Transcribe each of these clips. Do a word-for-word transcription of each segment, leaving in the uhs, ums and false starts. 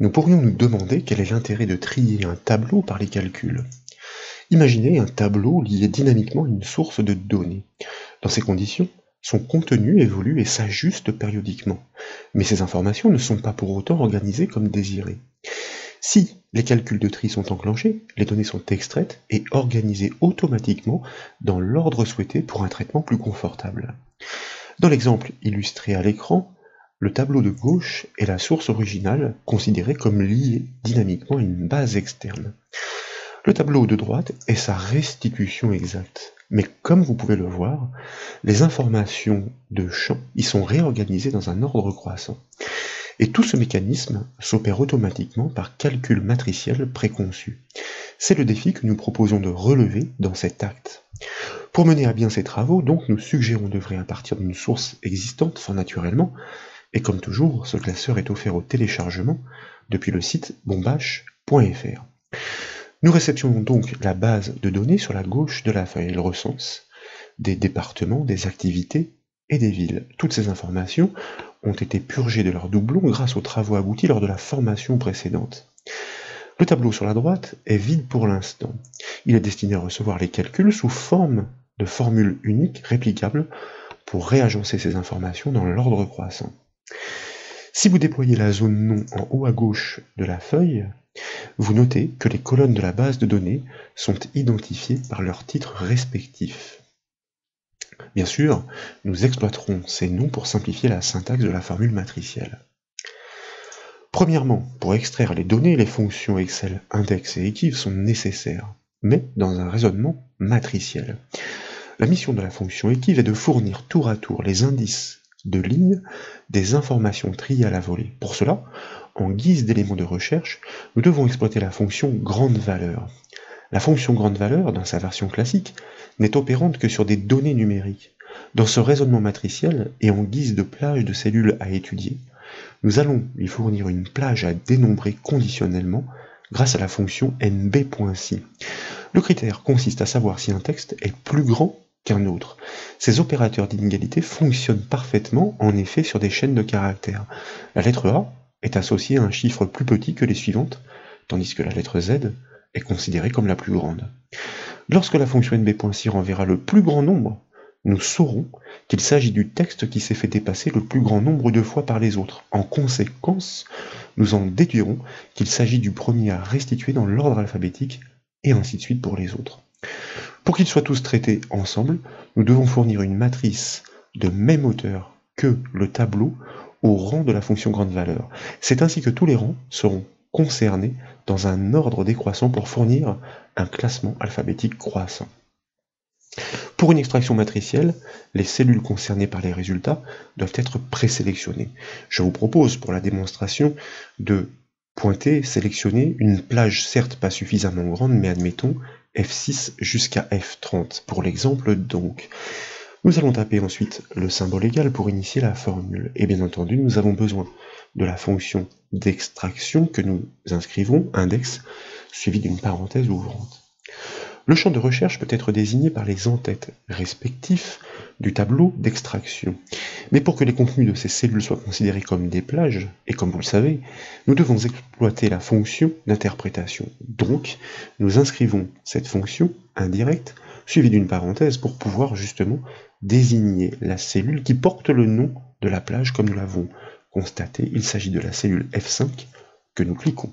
nous pourrions nous demander quel est l'intérêt de trier un tableau par les calculs. Imaginez un tableau lié dynamiquement à une source de données. Dans ces conditions, son contenu évolue et s'ajuste périodiquement, mais ces informations ne sont pas pour autant organisées comme désiré. Si les calculs de tri sont enclenchés, les données sont extraites et organisées automatiquement dans l'ordre souhaité pour un traitement plus confortable. Dans l'exemple illustré à l'écran, le tableau de gauche est la source originale considérée comme liée dynamiquement à une base externe. Le tableau de droite est sa restitution exacte. Mais comme vous pouvez le voir, les informations de champ y sont réorganisées dans un ordre croissant. Et tout ce mécanisme s'opère automatiquement par calcul matriciel préconçu. C'est le défi que nous proposons de relever dans cet acte. Pour mener à bien ces travaux, donc, nous suggérons d'œuvrer à partir d'une source existante, fort naturellement, et comme toujours, ce classeur est offert au téléchargement depuis le site bonbache point F R. Nous réceptionnons donc la base de données sur la gauche de la feuille. Elle recense des départements, des activités et des villes. Toutes ces informations ont été purgées de leurs doublons grâce aux travaux aboutis lors de la formation précédente. Le tableau sur la droite est vide pour l'instant. Il est destiné à recevoir les calculs sous forme de formules uniques réplicables pour réagencer ces informations dans l'ordre croissant. Si vous déployez la zone nom en haut à gauche de la feuille, vous notez que les colonnes de la base de données sont identifiées par leurs titres respectifs. Bien sûr, nous exploiterons ces noms pour simplifier la syntaxe de la formule matricielle. Premièrement, pour extraire les données, les fonctions Excel, Index et Equiv sont nécessaires, mais dans un raisonnement matriciel. La mission de la fonction Equiv est de fournir tour à tour les indices de lignes des informations triées à la volée. Pour cela, en guise d'éléments de recherche, nous devons exploiter la fonction Grande.Valeur. La fonction Grande.Valeur, dans sa version classique, n'est opérante que sur des données numériques. Dans ce raisonnement matriciel et en guise de plage de cellules à étudier, nous allons lui fournir une plage à dénombrer conditionnellement grâce à la fonction N B point si. Le critère consiste à savoir si un texte est plus grand qu'un autre. Ces opérateurs d'inégalité fonctionnent parfaitement en effet sur des chaînes de caractères. La lettre A est associée à un chiffre plus petit que les suivantes, tandis que la lettre Z est considérée comme la plus grande. Lorsque la fonction N B point si renverra le plus grand nombre, nous saurons qu'il s'agit du texte qui s'est fait dépasser le plus grand nombre de fois par les autres. En conséquence, nous en déduirons qu'il s'agit du premier à restituer dans l'ordre alphabétique et ainsi de suite pour les autres. Pour qu'ils soient tous traités ensemble, nous devons fournir une matrice de même hauteur que le tableau au rang de la fonction Grande.Valeur. C'est ainsi que tous les rangs seront concernés dans un ordre décroissant pour fournir un classement alphabétique croissant. Pour une extraction matricielle, les cellules concernées par les résultats doivent être présélectionnées. Je vous propose pour la démonstration de pointer, sélectionner une plage certes pas suffisamment grande, mais admettons F six jusqu'à F trente, pour l'exemple donc. Nous allons taper ensuite le symbole égal pour initier la formule. Et bien entendu, nous avons besoin de la fonction d'extraction que nous inscrivons, index, suivie d'une parenthèse ouvrante. Le champ de recherche peut être désigné par les entêtes respectifs du tableau d'extraction. Mais pour que les contenus de ces cellules soient considérés comme des plages, et comme vous le savez, nous devons exploiter la fonction d'interprétation. Donc, nous inscrivons cette fonction indirecte, suivie d'une parenthèse, pour pouvoir justement désigner la cellule qui porte le nom de la plage, comme nous l'avons constaté. Il s'agit de la cellule F cinq que nous cliquons.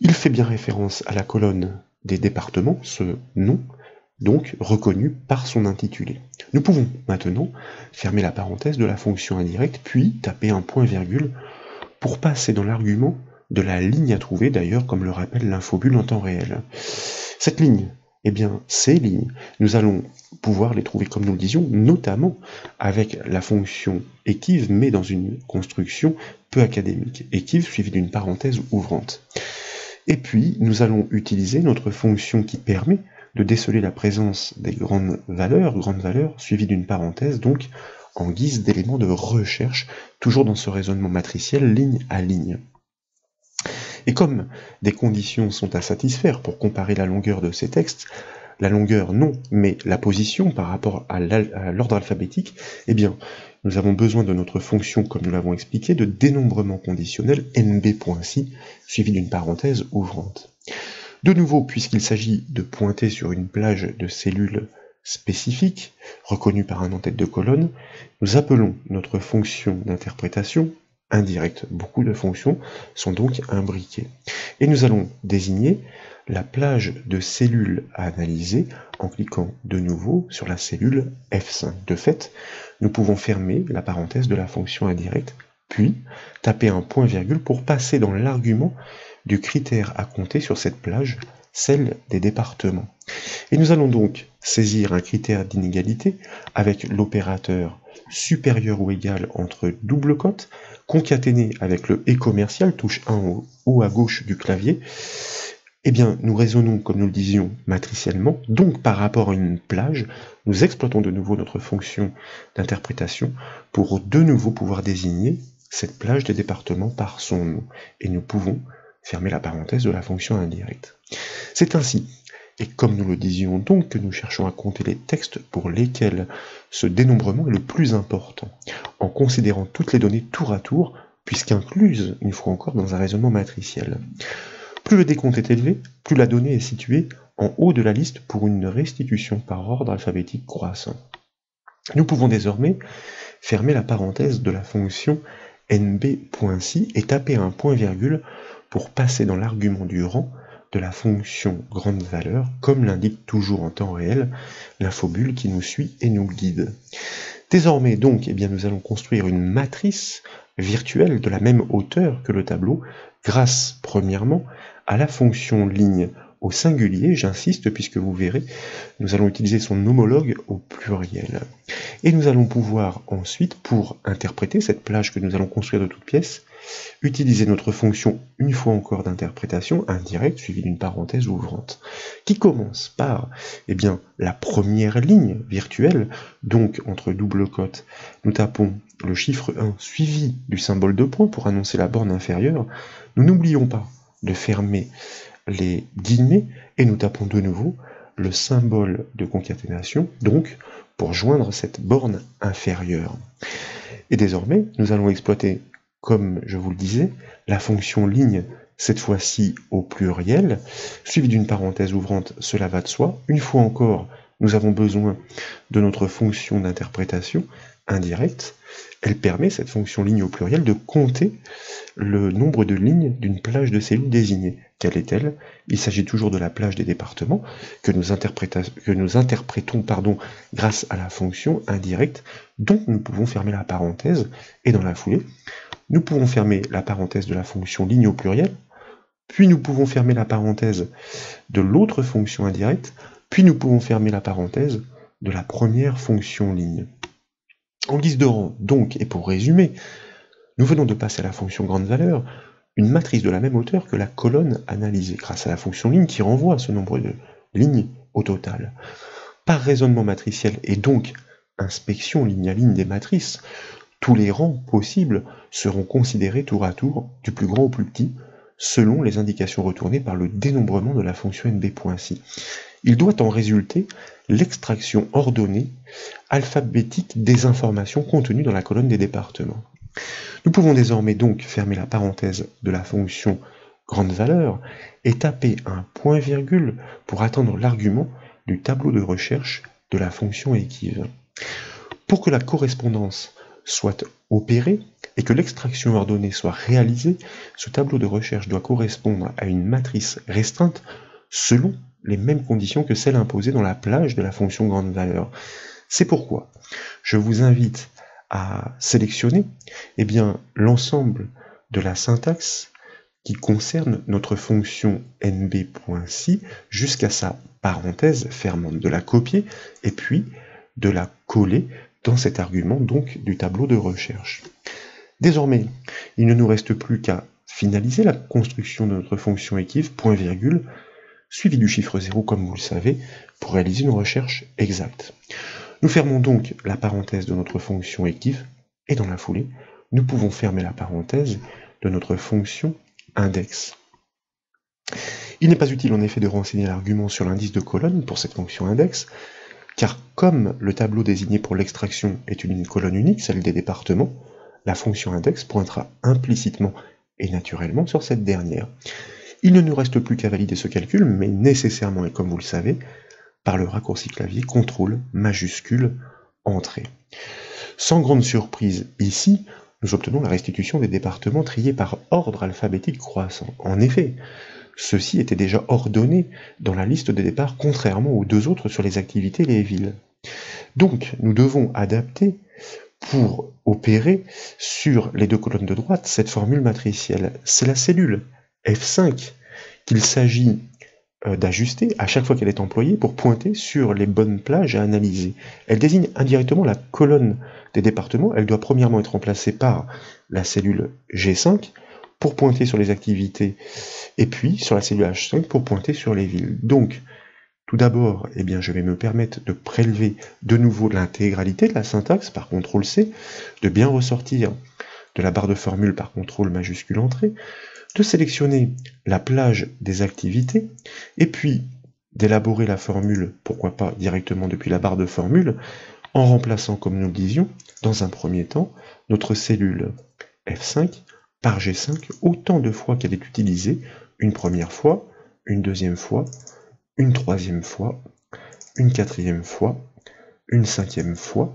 Il fait bien référence à la colonne des départements, ce nom, donc reconnu par son intitulé. Nous pouvons maintenant fermer la parenthèse de la fonction indirecte, puis taper un point-virgule pour passer dans l'argument de la ligne à trouver, d'ailleurs comme le rappelle l'infobule en temps réel. Cette ligne, eh bien ces lignes, nous allons pouvoir les trouver comme nous le disions, notamment avec la fonction Equiv, mais dans une construction peu académique. Equiv suivie d'une parenthèse ouvrante. Et puis, nous allons utiliser notre fonction qui permet de déceler la présence des grandes valeurs, grandes valeurs suivies d'une parenthèse, donc en guise d'éléments de recherche, toujours dans ce raisonnement matriciel, ligne à ligne. Et comme des conditions sont à satisfaire pour comparer la longueur de ces textes, la longueur non, mais la position par rapport à l'ordre alphabétique, eh bien, nous avons besoin de notre fonction, comme nous l'avons expliqué, de dénombrement conditionnel nb.si, suivi d'une parenthèse ouvrante. De nouveau, puisqu'il s'agit de pointer sur une plage de cellules spécifiques, reconnues par un en-tête de colonne, nous appelons notre fonction d'interprétation indirecte. Beaucoup de fonctions sont donc imbriquées. Et nous allons désigner la plage de cellules à analyser en cliquant de nouveau sur la cellule F cinq. De fait, nous pouvons fermer la parenthèse de la fonction indirecte, puis taper un point-virgule pour passer dans l'argument du critère à compter sur cette plage, celle des départements. Et nous allons donc saisir un critère d'inégalité avec l'opérateur supérieur ou égal entre double cotes, concaténé avec le et commercial, touche un au haut à gauche du clavier. Eh bien, nous raisonnons, comme nous le disions, matriciellement, donc par rapport à une plage, nous exploitons de nouveau notre fonction d'interprétation pour de nouveau pouvoir désigner cette plage des départements par son nom. Et nous pouvons fermer la parenthèse de la fonction indirecte. C'est ainsi, et comme nous le disions donc, que nous cherchons à compter les textes pour lesquels ce dénombrement est le plus important, en considérant toutes les données tour à tour, puisqu'incluses, une fois encore, dans un raisonnement matriciel. Plus le décompte est élevé, plus la donnée est située en haut de la liste pour une restitution par ordre alphabétique croissant. Nous pouvons désormais fermer la parenthèse de la fonction nb.si et taper un point-virgule pour passer dans l'argument du rang de la fonction Grande.Valeur, comme l'indique toujours en temps réel l'infobule qui nous suit et nous guide. Désormais donc, eh bien, nous allons construire une matrice virtuelle de la même hauteur que le tableau, grâce premièrement à la fonction ligne au singulier, j'insiste puisque vous verrez, nous allons utiliser son homologue au pluriel. Et nous allons pouvoir ensuite, pour interpréter cette plage que nous allons construire de toute pièce, utiliser notre fonction, une fois encore, d'interprétation indirecte, suivie d'une parenthèse ouvrante, qui commence par eh bien, la première ligne virtuelle, donc entre double cotes, nous tapons le chiffre un suivi du symbole de point pour annoncer la borne inférieure, nous n'oublions pas de fermer les guillemets, et nous tapons de nouveau le symbole de concaténation, donc pour joindre cette borne inférieure. Et désormais, nous allons exploiter, comme je vous le disais, la fonction ligne, cette fois-ci au pluriel, suivie d'une parenthèse ouvrante, cela va de soi. Une fois encore, nous avons besoin de notre fonction d'interprétation indirecte. Elle permet, cette fonction ligne au pluriel, de compter le nombre de lignes d'une plage de cellules désignée. Quelle est-elle? Il s'agit toujours de la plage des départements que nous, que nous interprétons pardon, grâce à la fonction indirecte, dont nous pouvons fermer la parenthèse, et dans la foulée, nous pouvons fermer la parenthèse de la fonction ligne au pluriel, puis nous pouvons fermer la parenthèse de l'autre fonction indirecte, puis nous pouvons fermer la parenthèse de la première fonction ligne. En guise de rang, donc, et pour résumer, nous venons de passer à la fonction Grande.Valeur, une matrice de la même hauteur que la colonne analysée, grâce à la fonction ligne qui renvoie à ce nombre de lignes au total. Par raisonnement matriciel et donc inspection ligne à ligne des matrices, tous les rangs possibles seront considérés tour à tour, du plus grand au plus petit, selon les indications retournées par le dénombrement de la fonction nb.si. Il doit en résulter l'extraction ordonnée alphabétique des informations contenues dans la colonne des départements. Nous pouvons désormais donc fermer la parenthèse de la fonction Grande.Valeur et taper un point-virgule pour attendre l'argument du tableau de recherche de la fonction Equiv. Pour que la correspondance soit opérée et que l'extraction ordonnée soit réalisée, ce tableau de recherche doit correspondre à une matrice restreinte selon les mêmes conditions que celles imposées dans la plage de la fonction Grande.Valeur. C'est pourquoi je vous invite à sélectionner eh bien, l'ensemble de la syntaxe qui concerne notre fonction nb.si jusqu'à sa parenthèse fermante, de la copier et puis de la coller dans cet argument donc du tableau de recherche. Désormais, il ne nous reste plus qu'à finaliser la construction de notre fonction Equiv, point virgule, suivi du chiffre zéro, comme vous le savez, pour réaliser une recherche exacte. Nous fermons donc la parenthèse de notre fonction Equiv, et dans la foulée, nous pouvons fermer la parenthèse de notre fonction Index. Il n'est pas utile en effet de renseigner l'argument sur l'indice de colonne pour cette fonction index, car comme le tableau désigné pour l'extraction est une colonne unique, celle des départements, la fonction index pointera implicitement et naturellement sur cette dernière. Il ne nous reste plus qu'à valider ce calcul, mais nécessairement, et comme vous le savez, par le raccourci clavier contrôle majuscule entrée. Sans grande surprise ici, nous obtenons la restitution des départements triés par ordre alphabétique croissant. En effet, ceux-ci étaient déjà ordonnés dans la liste des départs, contrairement aux deux autres sur les activités et les villes. Donc, nous devons adapter pour opérer sur les deux colonnes de droite cette formule matricielle. C'est la cellule F cinq qu'il s'agit d'ajuster à chaque fois qu'elle est employée pour pointer sur les bonnes plages à analyser. Elle désigne indirectement la colonne des départements. Elle doit premièrement être remplacée par la cellule G cinq pour pointer sur les activités et puis sur la cellule H cinq pour pointer sur les villes. Donc, tout d'abord, eh bien, je vais me permettre de prélever de nouveau l'intégralité de la syntaxe par contrôle C, de bien ressortir de la barre de formule par contrôle majuscule entrée, de sélectionner la plage des activités, et puis d'élaborer la formule, pourquoi pas directement depuis la barre de formule, en remplaçant, comme nous le disions, dans un premier temps, notre cellule F cinq par G cinq, autant de fois qu'elle est utilisée, une première fois, une deuxième fois, une troisième fois, une quatrième fois, une cinquième fois,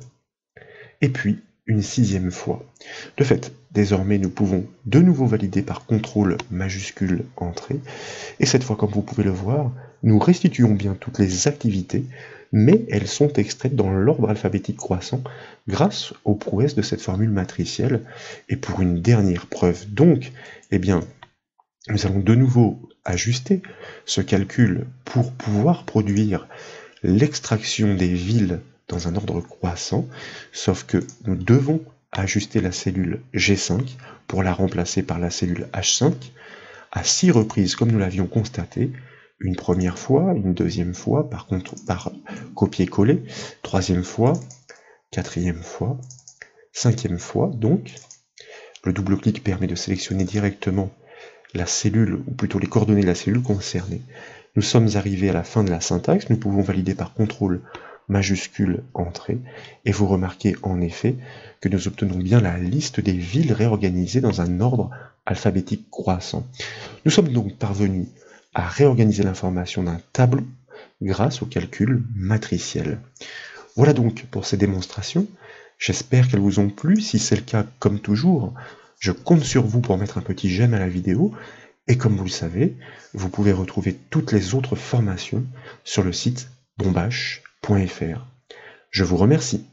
et puis une sixième fois. De fait, désormais, nous pouvons de nouveau valider par contrôle majuscule entrée, et cette fois, comme vous pouvez le voir, nous restituons bien toutes les activités, mais elles sont extraites dans l'ordre alphabétique croissant grâce aux prouesses de cette formule matricielle. Et pour une dernière preuve, donc, eh bien, nous allons de nouveau ajuster ce calcul pour pouvoir produire l'extraction des villes dans un ordre croissant, sauf que nous devons ajuster la cellule G cinq pour la remplacer par la cellule H cinq à six reprises, comme nous l'avions constaté, une première fois, une deuxième fois, par, par copier-coller, troisième fois, quatrième fois, cinquième fois. Donc, le double-clic permet de sélectionner directement la cellule, ou plutôt les coordonnées de la cellule concernée. Nous sommes arrivés à la fin de la syntaxe, nous pouvons valider par contrôle majuscule entrée, et vous remarquez en effet que nous obtenons bien la liste des villes réorganisées dans un ordre alphabétique croissant. Nous sommes donc parvenus à réorganiser l'information d'un tableau grâce au calcul matriciel. Voilà donc pour ces démonstrations, j'espère qu'elles vous ont plu. Si c'est le cas, comme toujours, je compte sur vous pour mettre un petit j'aime à la vidéo, et comme vous le savez, vous pouvez retrouver toutes les autres formations sur le site bonbache point F R. Je vous remercie.